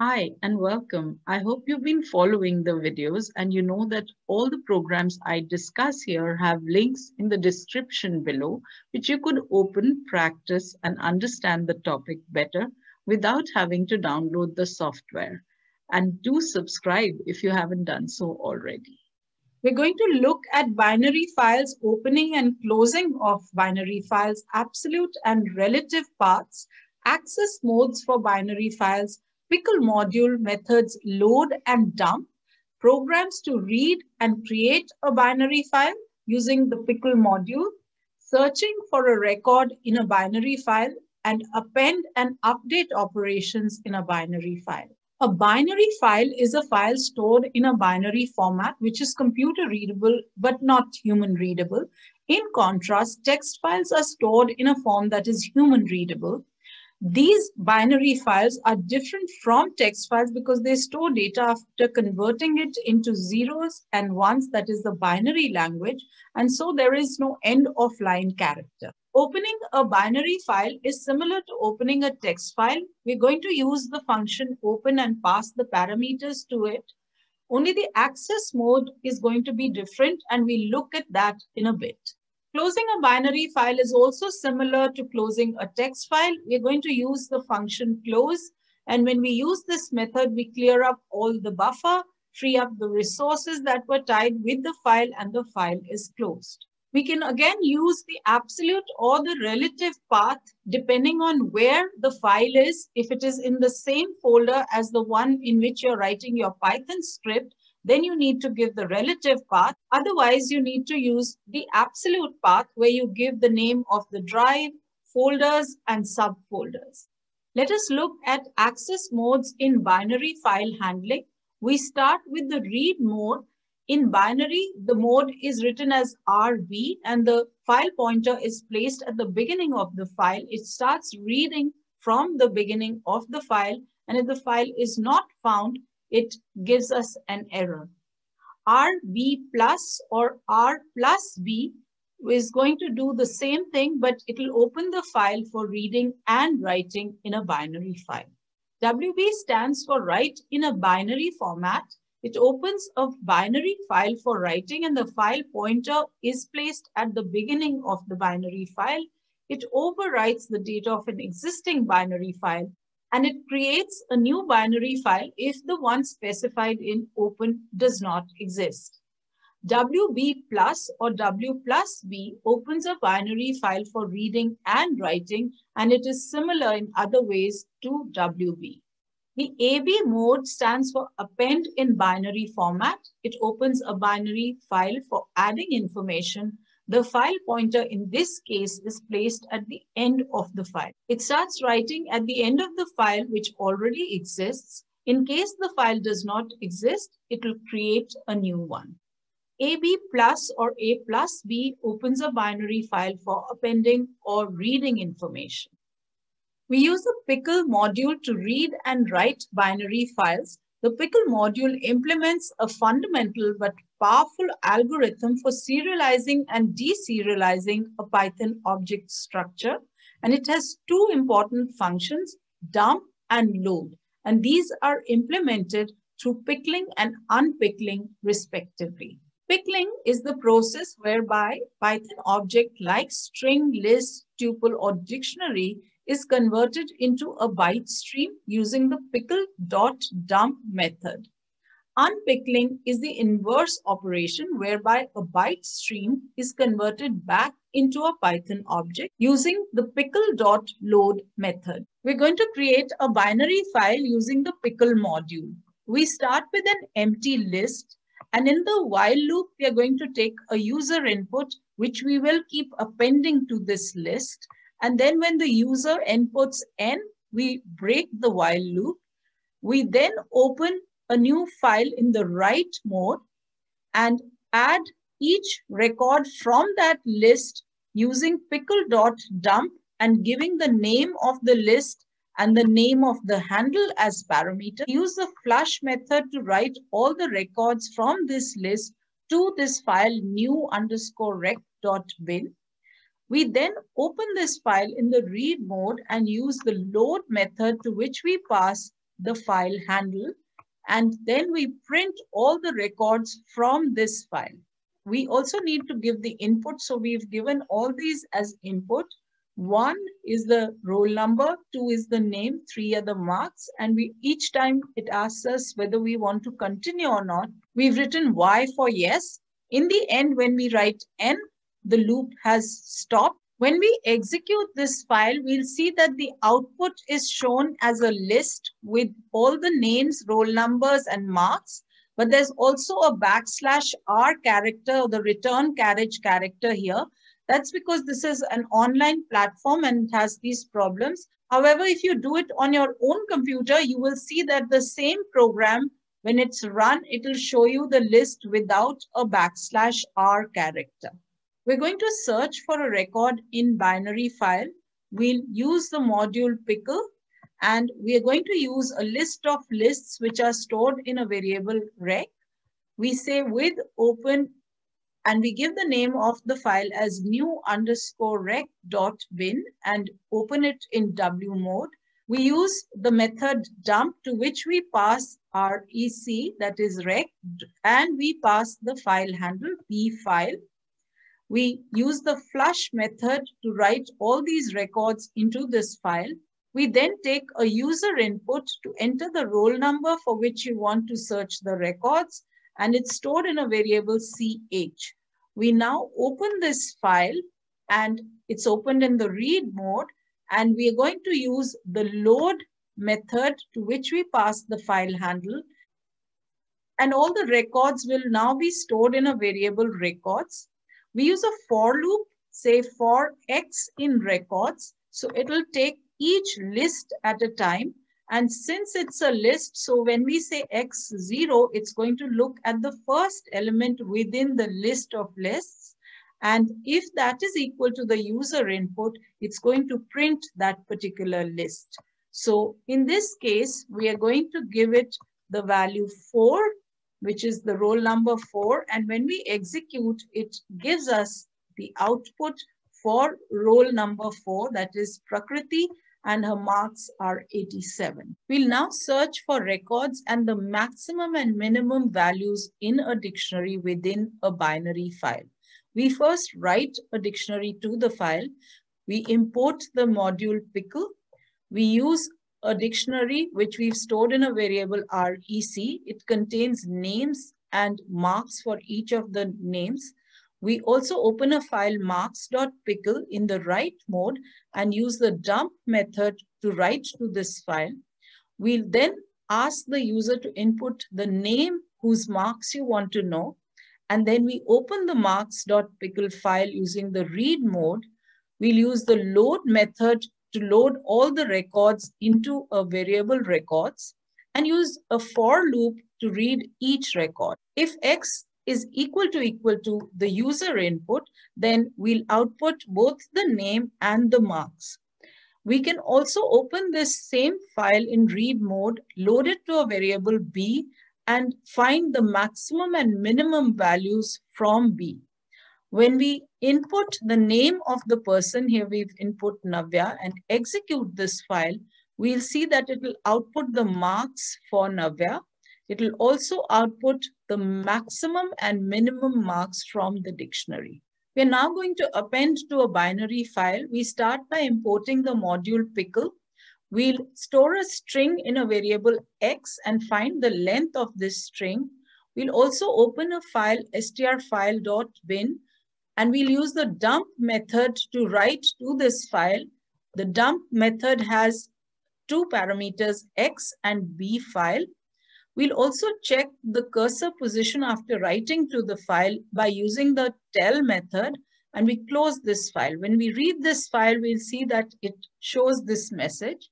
Hi and welcome. I hope you've been following the videos and you know that all the programs I discuss here have links in the description below, which you could open, practice and understand the topic better without having to download the software. And do subscribe if you haven't done so already. We're going to look at binary files opening and closing of binary files, absolute and relative paths, access modes for binary files, Pickle module methods load and dump, programs to read and create a binary file using the Pickle module, searching for a record in a binary file, and append and update operations in a binary file. A binary file is a file stored in a binary format, which is computer readable, but not human readable. In contrast, text files are stored in a form that is human readable. These binary files are different from text files because they store data after converting it into zeros and ones, that is the binary language, and so there is no end of line character. Opening a binary file is similar to opening a text file. We're going to use the function open and pass the parameters to it. Only the access mode is going to be different, and we look at that in a bit. Closing a binary file is also similar to closing a text file. We're going to use the function close. And when we use this method, we clear up all the buffer, free up the resources that were tied with the file, and the file is closed. We can again use the absolute or the relative path depending on where the file is. If it is in the same folder as the one in which you're writing your Python script, then you need to give the relative path. Otherwise, you need to use the absolute path where you give the name of the drive, folders, and subfolders. Let us look at access modes in binary file handling. We start with the read mode. In binary, the mode is written as RB, and the file pointer is placed at the beginning of the file. It starts reading from the beginning of the file, and if the file is not found, it gives us an error. RB plus or R plus B is going to do the same thing, but it will open the file for reading and writing in a binary file. WB stands for write in a binary format. It opens a binary file for writing, and the file pointer is placed at the beginning of the binary file. It overwrites the data of an existing binary file, and it creates a new binary file if the one specified in open does not exist. WB plus or W plus B opens a binary file for reading and writing, and it is similar in other ways to WB. The AB mode stands for append in binary format. It opens a binary file for adding information. The file pointer in this case is placed at the end of the file. It starts writing at the end of the file which already exists. In case the file does not exist, it will create a new one. AB plus or A plus B opens a binary file for appending or reading information. We use the Pickle module to read and write binary files. The Pickle module implements a fundamental but powerful algorithm for serializing and deserializing a Python object structure. And it has two important functions, dump and load. And these are implemented through pickling and unpickling respectively. Pickling is the process whereby Python object like string, list, tuple, or dictionary is converted into a byte stream using the pickle.dump method. Unpickling is the inverse operation whereby a byte stream is converted back into a Python object using the pickle.load method. We're going to create a binary file using the Pickle module. We start with an empty list, and in the while loop, we are going to take a user input, which we will keep appending to this list. And then when the user inputs n, we break the while loop. We then open a new file in the write mode and add each record from that list using pickle.dump and giving the name of the list and the name of the handle as parameter. Use the flush method to write all the records from this list to this file new_rec.bin. We then open this file in the read mode and use the load method to which we pass the file handle, and then we print all the records from this file. We also need to give the input. So we've given all these as input. 1 is the roll number, 2 is the name, 3 are the marks. And we, each time it asks us whether we want to continue or not, we've written Y for yes. In the end, when we write N, the loop has stopped. When we execute this file, we'll see that the output is shown as a list with all the names, roll numbers, and marks. But there's also a \r character, the return carriage character here. That's because this is an online platform and has these problems. However, if you do it on your own computer, you will see that the same program, when it's run, it will show you the list without a \r character. We're going to search for a record in binary file. We'll use the module pickle, and we are going to use a list of lists which are stored in a variable rec. We say with open, and we give the name of the file as new_rec.bin and open it in W mode. We use the method dump, to which we pass rec, that is rec, and we pass the file handle p file. We use the flush method to write all these records into this file. We then take a user input to enter the roll number for which you want to search the records, and it's stored in a variable ch. We now open this file, and it's opened in the read mode, and we are going to use the load method, to which we pass the file handle, and all the records will now be stored in a variable records. We use a for loop, say for x in records. So it will take each list at a time. And since it's a list, so when we say x0, it's going to look at the first element within the list of lists. And if that is equal to the user input, it's going to print that particular list. So in this case, we are going to give it the value 4, which is the roll number 4. And when we execute, it gives us the output for roll number 4, that is Prakriti, and her marks are 87. We'll now search for records and the maximum and minimum values in a dictionary within a binary file. We first write a dictionary to the file. We import the module pickle. We use a dictionary which we've stored in a variable rec. It contains names and marks for each of the names. We also open a file marks.pickle in the write mode and use the dump method to write to this file. We'll then ask the user to input the name whose marks you want to know, and then we open the marks.pickle file using the read mode. We'll use the load method to load all the records into a variable records, and use a for loop to read each record. If x is equal to the user input, then we'll output both the name and the marks. We can also open this same file in read mode, load it to a variable b, and find the maximum and minimum values from b. When we input the name of the person, here we've input Navya, and execute this file, we'll see that it will output the marks for Navya. It will also output the maximum and minimum marks from the dictionary. We're now going to append to a binary file. We start by importing the module pickle. We'll store a string in a variable x and find the length of this string. We'll also open a file strfile.bin, and we'll use the dump method to write to this file. The dump method has 2 parameters, x and b file. We'll also check the cursor position after writing to the file by using the tell method, and we close this file. When we read this file, we'll see that it shows this message.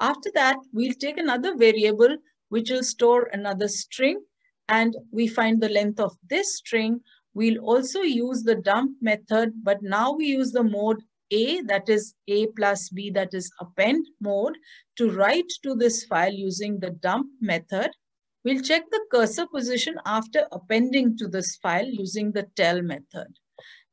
After that, we'll take another variable which will store another string, and we find the length of this string. We'll also use the dump method, but now we use the mode A, that is A plus B, that is append mode, to write to this file using the dump method. We'll check the cursor position after appending to this file using the tell method.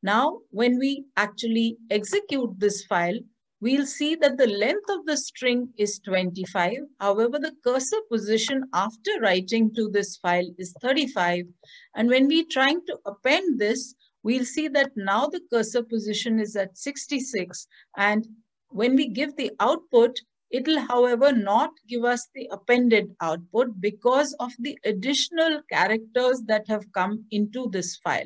Now, when we actually execute this file, we'll see that the length of the string is 25. However, the cursor position after writing to this file is 35. And when we're trying to append this, we'll see that now the cursor position is at 66. And when we give the output, it'll, however, not give us the appended output because of the additional characters that have come into this file.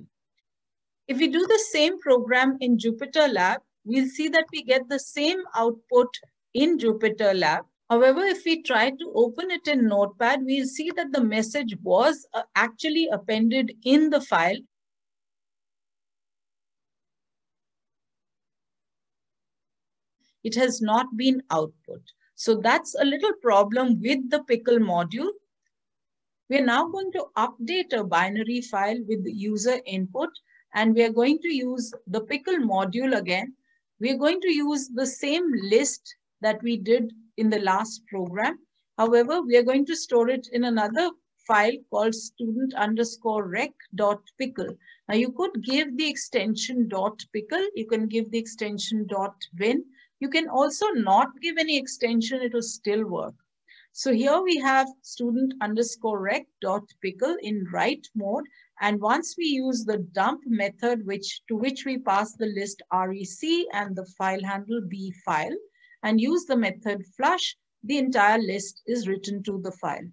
If we do the same program in JupyterLab, we'll see that we get the same output in JupyterLab. However, if we try to open it in Notepad, we'll see that the message was actually appended in the file. It has not been output. So that's a little problem with the Pickle module. We are now going to update a binary file with the user input, and we are going to use the Pickle module again. We're going to use the same list that we did in the last program. However, we are going to store it in another file called student_rec.pickle. Now you could give the extension .pickle. You can give the extension .bin. You can also not give any extension. It will still work. So here we have student_rec.pickle in write mode. And once we use the dump method, to which we pass the list REC and the file handle B file, and use the method flush, the entire list is written to the file.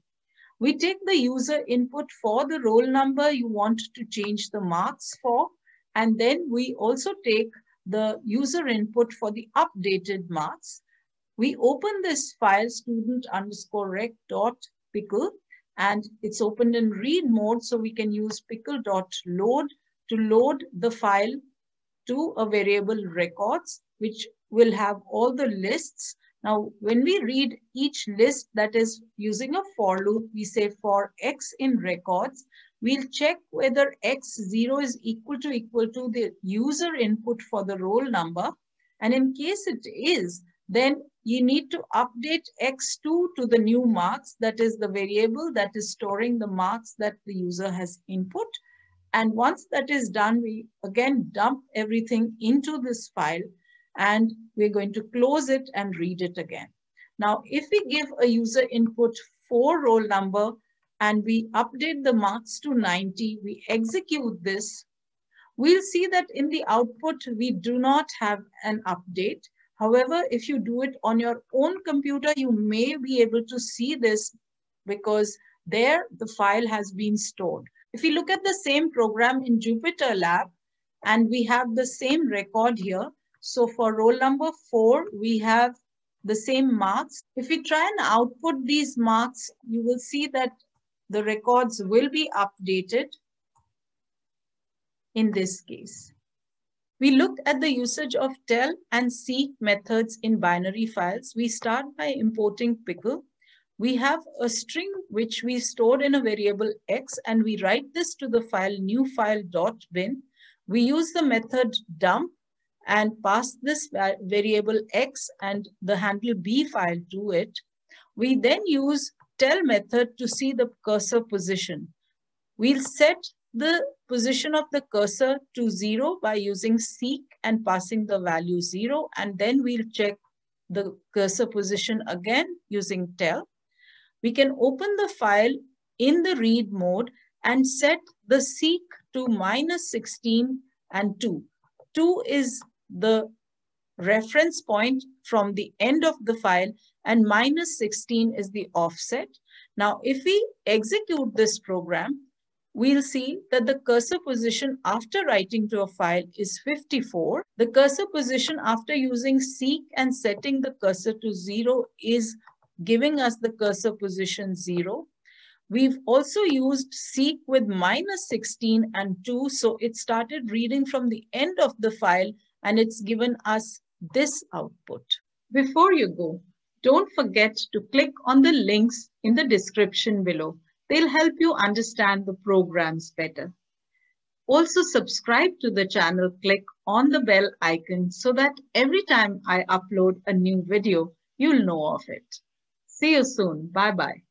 We take the user input for the roll number you want to change the marks for, and then we also take the user input for the updated marks. We open this file student_rec.pickle, and it's opened in read mode, so we can use pickle.load to load the file to a variable records, which will have all the lists. Now, when we read each list, that is using a for loop, we say for x in records, we'll check whether x0 is equal to the user input for the roll number. And in case it is, then you need to update x2 to the new marks, that is the variable that is storing the marks that the user has input. And once that is done, we again dump everything into this file, and we're going to close it and read it again. Now, if we give a user input 4 roll number, and we update the marks to 90, we execute this, we'll see that in the output, we do not have an update. However, if you do it on your own computer, you may be able to see this because there the file has been stored. If we look at the same program in JupyterLab, and we have the same record here. So for roll number 4, we have the same marks. If we try and output these marks, you will see that the records will be updated in this case. We looked at the usage of tell and seek methods in binary files. We start by importing Pickle. We have a string which we stored in a variable x, and we write this to the file new file.bin. We use the method dump and pass this variable x and the handle b file to it. We then use tell method to see the cursor position. We'll set the position of the cursor to 0 by using seek and passing the value 0, and then we'll check the cursor position again using tell. We can open the file in the read mode and set the seek to -16 and 2. 2 is the reference point from the end of the file, and -16 is the offset. Now, if we execute this program, we'll see that the cursor position after writing to a file is 54. The cursor position after using seek and setting the cursor to 0 is giving us the cursor position 0. We've also used seek with -16 and 2, so it started reading from the end of the file, and it's given us this output. Before you go, don't forget to click on the links in the description below. They'll help you understand the programs better. Also, subscribe to the channel, click on the bell icon so that every time I upload a new video, you'll know of it. See you soon. Bye-bye.